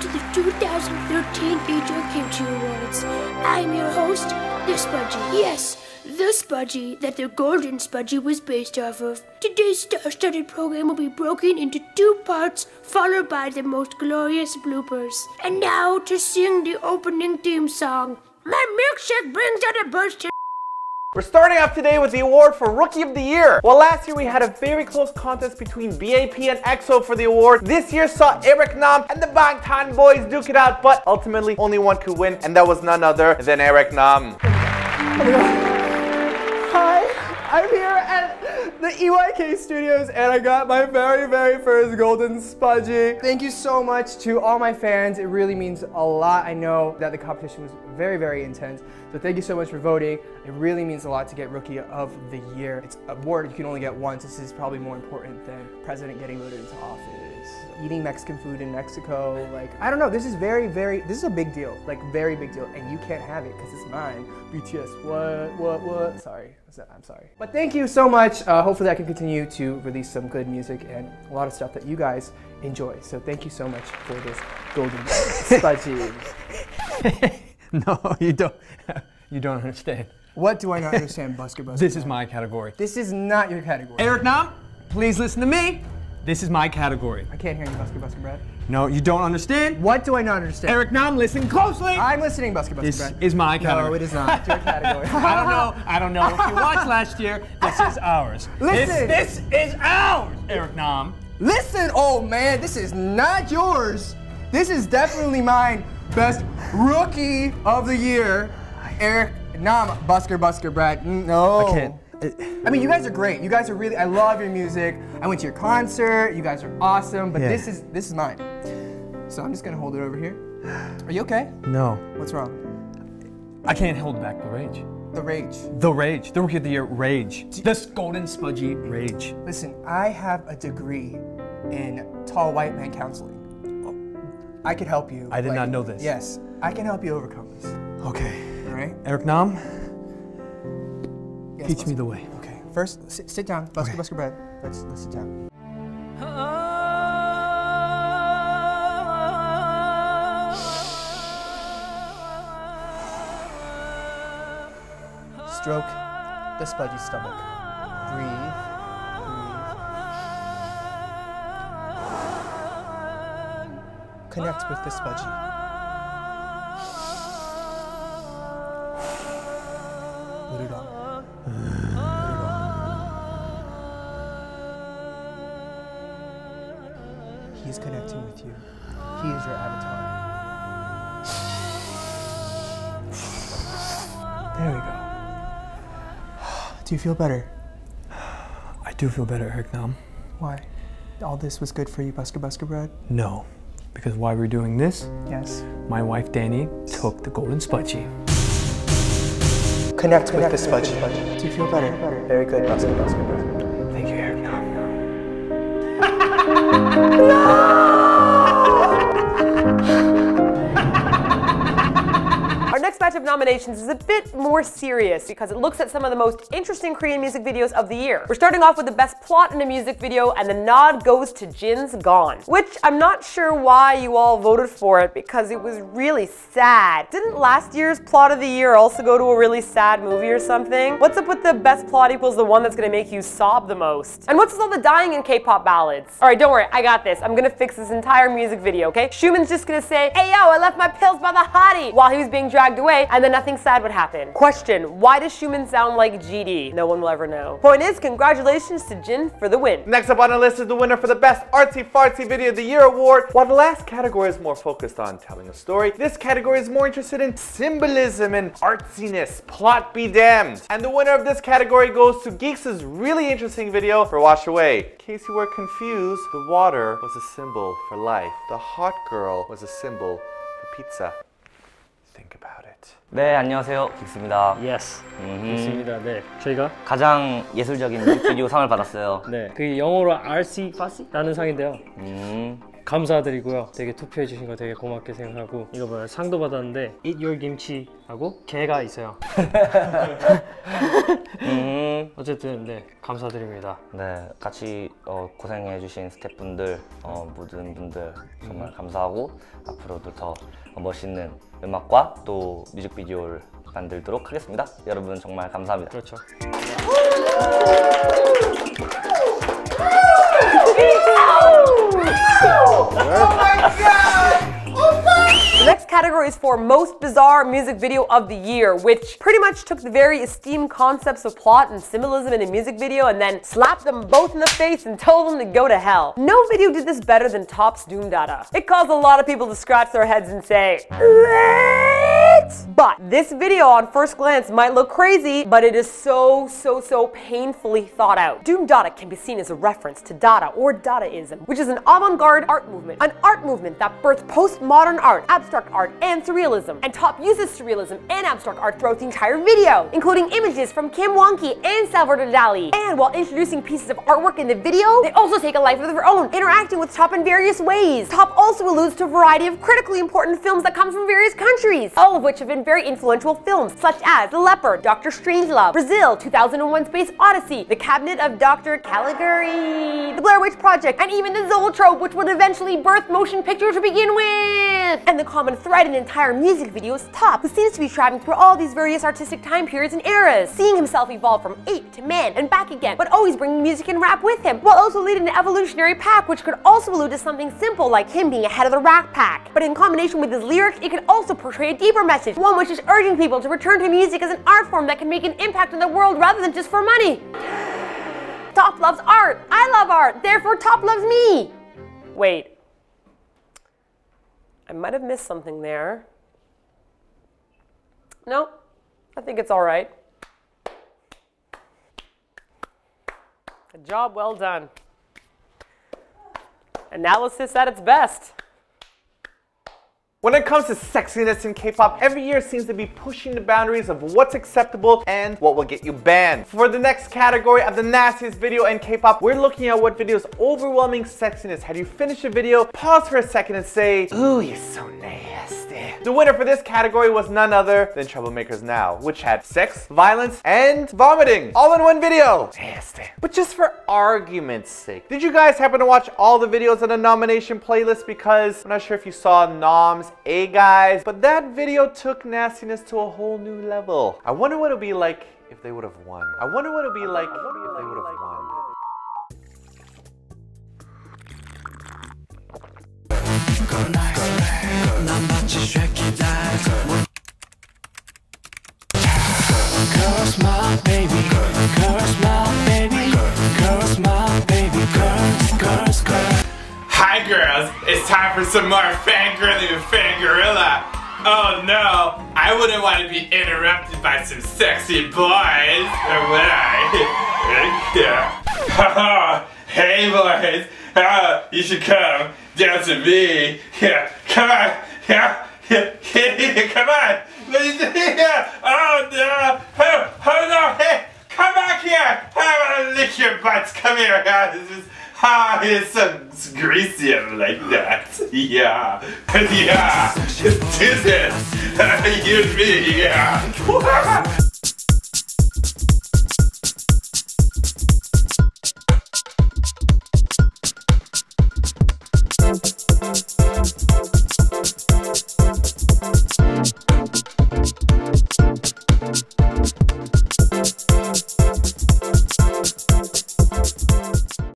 to the 2013 Eatyourkimchi Awards. I'm your host, The Spudgy. Yes, The Spudgy that the Golden Spudgy was based off of. Today's star-studded program will be broken into 2 parts, followed by the most glorious bloopers. And now to sing the opening theme song, My Milkshake Brings Out a Burst. We're starting off today with the award for Rookie of the Year. Well, last year we had a very close contest between BAP and EXO for the award. This year saw Eric Nam and the Bangtan boys duke it out, but ultimately only one could win, and that was none other than Eric Nam. Hi, I'm here at the EYK Studios, and I got my very first Golden Spudgy. Thank you so much to all my fans. It really means a lot. I know that the competition was very intense, so thank you so much for voting. It really means a lot to get Rookie of the Year. It's an award you can only get once. This is probably more important than president getting voted into office, eating Mexican food in Mexico. Like, I don't know, this is this is a big deal, like very big deal, and you can't have it because it's mine. BTS, what? Sorry, I'm sorry. But thank you so much. Hopefully I can continue to release some good music and a lot of stuff that you guys enjoy. So thank you so much for this Golden Spudgy. No, you don't. You don't understand. What do I not understand, Busker Busker? This is my category. This is not your category. Eric Nam, please listen to me. This is my category. I can't hear you, Busker Busker Brad. No, you don't understand. What do I not understand? Eric Nam, listen closely. I'm listening, Busker Busker Brad. This is my category. No, it is not. It's your category. I don't know if you watched last year. This is ours. Listen. This is ours, Eric Nam. Listen, oh man, this is not yours. This is definitely mine. Best Rookie of the Year, Eric Nam, Busker Busker Brad. No. I mean, you guys are great. You guys are really, I love your music. I went to your concert. You guys are awesome, but this is mine. So I'm just gonna hold it over here. Are you okay? No. What's wrong? I can't hold back the rage. The rage. The rage. The Rookie of the Year rage. This Golden Spudgy rage. Listen, I have a degree in tall white man counseling. I could help you. I did not know this. Yes, I can help you overcome this. Okay. All right. Eric Nam, yes, teach me the way. Okay. First, sit down. Busker, Busker Brad. Let's sit down. Stroke the Spudgy stomach. Breathe. Connect with the Spudgy. Put it on. He is connecting with you. He is your avatar. There we go. Do you feel better? I do feel better, Eric Nam. Why? All this was good for you, Busker Busker Brad? No. Because while we're doing this, my wife Danny took the Golden Spudgy. Connect with the Spudgy. Do you feel better? Very good, Busker Busker Brad. Thank you, Eric Nam. Our next batch of nominations is a bit more serious because it looks at some of the most interesting Korean music videos of the year. We're starting off with the best plot in a music video, and the nod goes to Jin's Gone, which I'm not sure why you all voted for it because it was really sad. Didn't last year's plot of the year also go to a really sad movie or something? What's up with the best plot equals the one that's gonna make you sob the most? And what's with all the dying in K-pop ballads? All right, don't worry, I got this. I'm gonna fix this entire music video, okay? Schumann's just gonna say, "Hey yo, I left my pills by the hottie," while he was being dragged away, and then nothing sad would happen. Question: why does Schumann sound like GD? No one will ever know. Point is, congratulations to Jin for the win. Next up on the list is the winner for the best Artsy Fartsy Video of the Year award. While the last category is more focused on telling a story, this category is more interested in symbolism and artsiness. Plot be damned. And the winner of this category goes to Geeks' really interesting video for Wash Away. In case you were confused, the water was a symbol for life. The hot girl was a symbol for pizza. Think about it. 네, 안녕하세요. 긱스입니다. Yes. 긱스입니다. 네. 저희가 가장 예술적인 뮤직비디오 상을 받았어요. 네. 그 영어로 RC Farcy라는 상인데요. 감사드리고요. 되게 투표해 주신 거 되게 고맙게 생각하고, 이거 뭐야, 상도 받았는데 Eatyourkimchi 하고 개가 있어요. 어쨌든 네, 감사드립니다. 네, 같이 고생해 주신 스태프분들, 모든 분들 정말 감사하고, 앞으로도 더 멋있는 음악과 또 뮤직비디오를 만들도록 하겠습니다. 여러분 정말 감사합니다. 그렇죠. Oh my God! Oh my! The next category is for most bizarre music video of the year, which pretty much took the very esteemed concepts of plot and symbolism in a music video and then slapped them both in the face and told them to go to hell. No video did this better than Top's Doomdada. It caused a lot of people to scratch their heads and say, but this video on first glance might look crazy, but it is so painfully thought out. Doomdada can be seen as a reference to Dada or Dadaism, which is an avant-garde art movement. An art movement that birthed postmodern art, abstract art, and surrealism. And Top uses surrealism and abstract art throughout the entire video, including images from Kim Wonky and Salvador Dali. And while introducing pieces of artwork in the video, they also take a life of their own, interacting with Top in various ways. Top also alludes to a variety of critically important films that come from various countries, all of which have been very influential films, such as The Leopard, Dr. Strangelove, Brazil, 2001: Space Odyssey, The Cabinet of Dr. Caligari, The Blair Witch Project, and even the Zoetrope, which would eventually birth motion picture to begin with. And the common thread in the entire music video is Top, who seems to be traveling through all these various artistic time periods and eras, seeing himself evolve from ape to man and back again, but always bringing music and rap with him, while also leading an evolutionary pack, which could also allude to something simple like him being ahead of the rat pack. But in combination with his lyrics, it could also portray a deeper message. One which is urging people to return to music as an art form that can make an impact on the world rather than just for money. Top loves art. I love art. Therefore, Top loves me. Wait. I might have missed something there. No, I think it's all right. A job well done. Analysis at its best. When it comes to sexiness in K-pop, every year seems to be pushing the boundaries of what's acceptable and what will get you banned. For the next category of the nastiest video in K-pop, we're looking at what video's overwhelming sexiness had you finish a video, pause for a second and say, ooh, you're so nasty. The winner for this category was none other than Troublemakers Now, which had sex, violence, and vomiting all in one video. Nasty. But just for argument's sake, did you guys happen to watch all the videos on the nomination playlist? Because I'm not sure if you saw Nom's Hey guys, but that video took nastiness to a whole new level. I wonder what it'd be like if they would have won. I wonder what it'd be like if they would have won. Curse my baby, curse my baby, curse my baby, curse, curse, curse. Hi girls, it's time for some more fangirling and fangirilla. Oh no, I wouldn't want to be interrupted by some sexy boys, or would I? Yeah. Oh, hey boys, oh, you should come dance with me. Yeah, come on, yeah, yeah, come on. Oh no, oh, oh no, hey, come back here. I want to lick your butts. Come here, guys. Ah, it's so greasy like that. Yeah. Yeah. Just do this. You and me. Yeah.